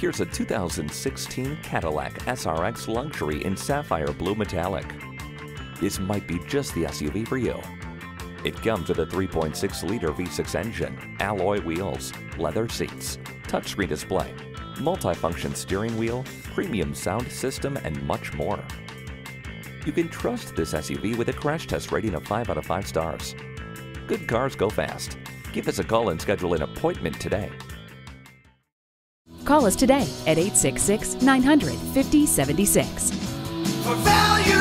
here's a 2016 Cadillac SRX Luxury in Sapphire Blue Metallic. This might be just the SUV for you. It comes with a 3.6-liter V6 engine, alloy wheels, leather seats, touchscreen display, multifunction steering wheel, premium sound system, and much more. You can trust this SUV with a crash test rating of 5 out of 5 stars. Good cars go fast. Give us a call and schedule an appointment today. Call us today at 866-900-5076.